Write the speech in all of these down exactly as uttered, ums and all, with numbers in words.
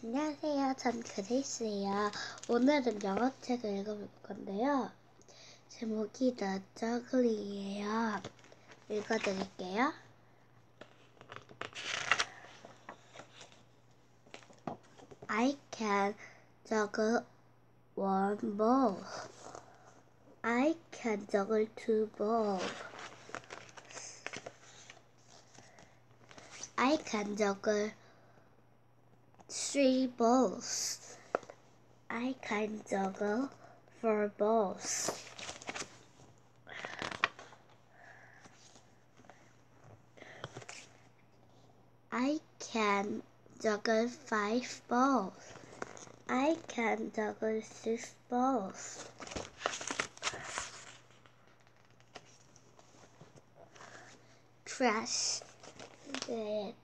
안녕하세요. 전 그레이스예요. 오늘은 영어책을 읽어볼 건데요. 제목이 The Juggling이에요. 읽어드릴게요. I can juggle one ball. I can juggle two balls. I can juggle three balls. I can juggle four balls. I can juggle five balls. I can juggle six balls. Crash. 네.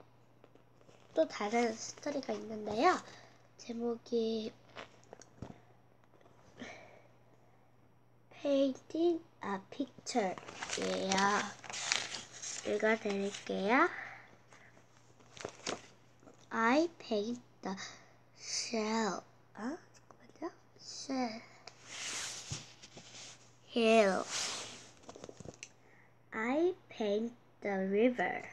또 다른 스토리가 있는데요. 제목이 Painting a Picture예요. 읽어드릴게요. I paint the shell. 아, 잠깐만요. Shell. Hill. I paint the river.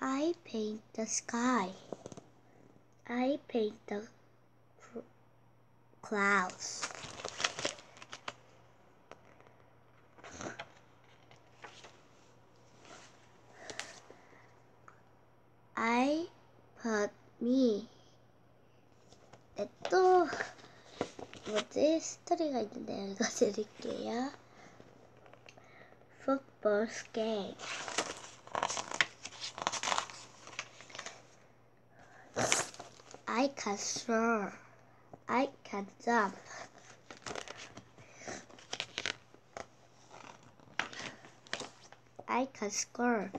I paint the sky. I paint the clouds. I put me. 네, 또 뭐지? 스토리가 있는데 읽어드릴게요. Football game. I can throw. I can jump. I can score.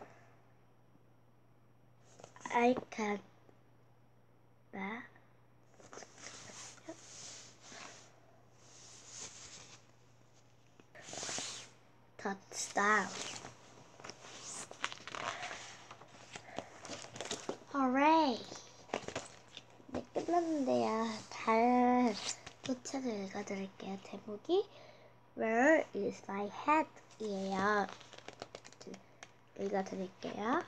I can bat. Touchdown. Hooray! 네, 끝났는데요. 다른 또 책을 읽어드릴게요. 제목이 Where is my hat? 이에요. 읽어드릴게요.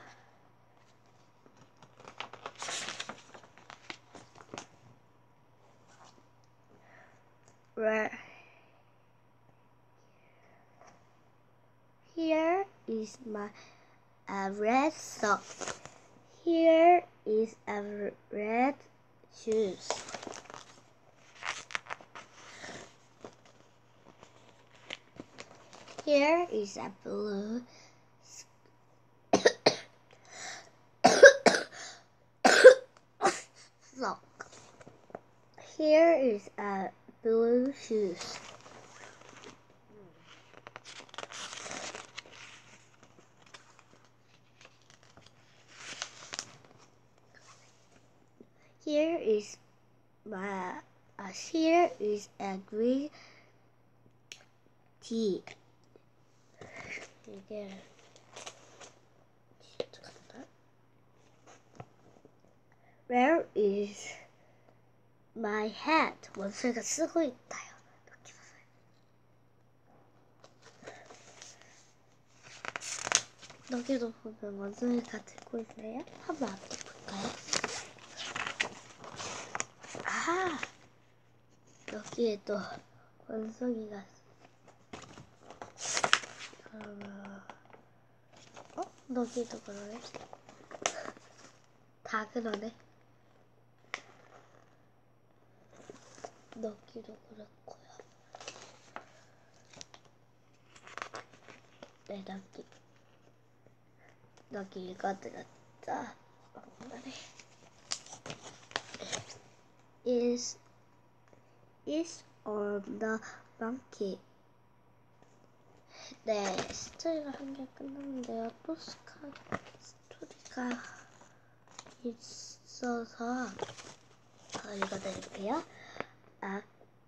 Where? Here is my a red sock. Here is a red shoes. Here is a blue sock. Here is a blue shoes. Here is my uh, here is a green tea. Where is my hat? 원수가 쓰고 있다요. 이렇게 보세요. 여기도 보면 원수가 들고 있네요. 한번 앞에 볼까요? 아, 여기에 또 원숭이가 그러면 어? 여기도 그러네? 다 그러네? 여기도 그렇고요. 네, 여기 여기 읽어드렸죠? 막말해. Is is on the monkey. 네, 스토리가 한 개 끝났는데요. 또 스카 스토리가 있어서 더 읽어드릴게요. A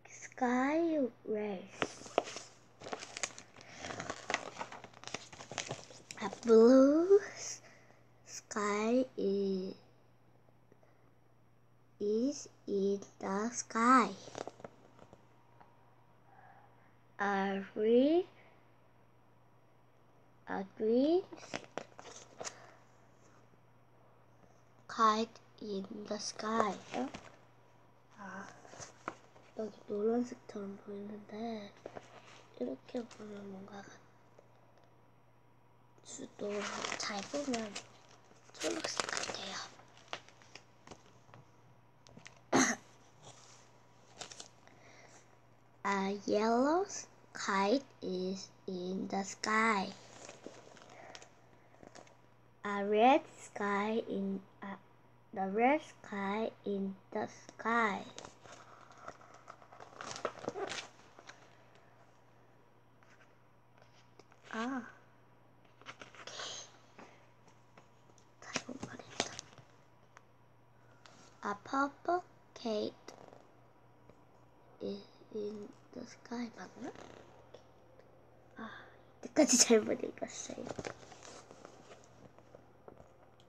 sky race. A blue sky is, is in the sky. A green, a green kite in the sky. 아, 여기 노란색처럼 보이는데 이렇게 보면 뭔가 수도 잘 보면 초록색 같아요. A yellow kite is in the sky. A red sky in uh, the red sky in the sky. Ah. A purple kite is in the sky. 맞나? 아, 이때까지 잘못 읽었어요.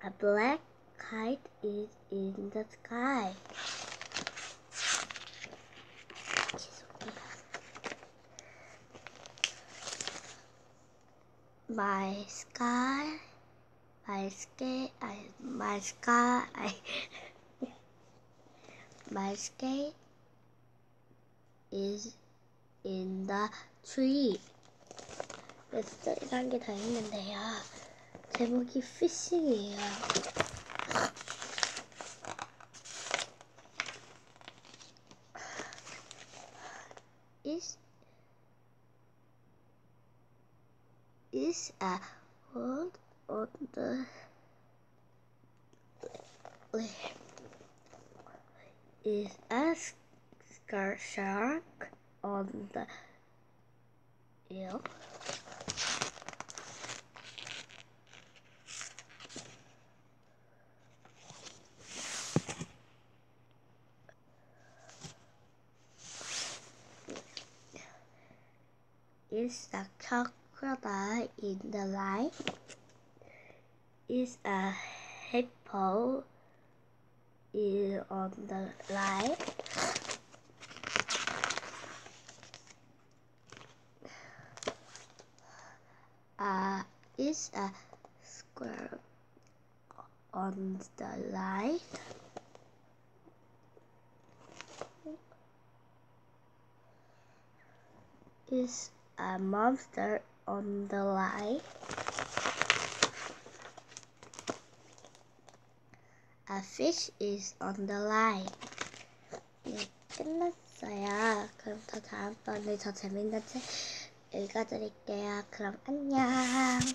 A black kite is in the sky. My sky, my sky, I, my sky, I. My sky is in the tree. 진짜 이상한 게 다 있는데요. 제목이 피싱이에요. Is is a hold on the is a shark on the hill. Is a crocodile in the line. Is a hippo is on the line. Uh, is a square on the line. Is a monster on the line. A fish is on the line. 네, 끝났어요. 그럼 더 다음번에 더 재밌는 책 읽어드릴게요. 그럼 안녕.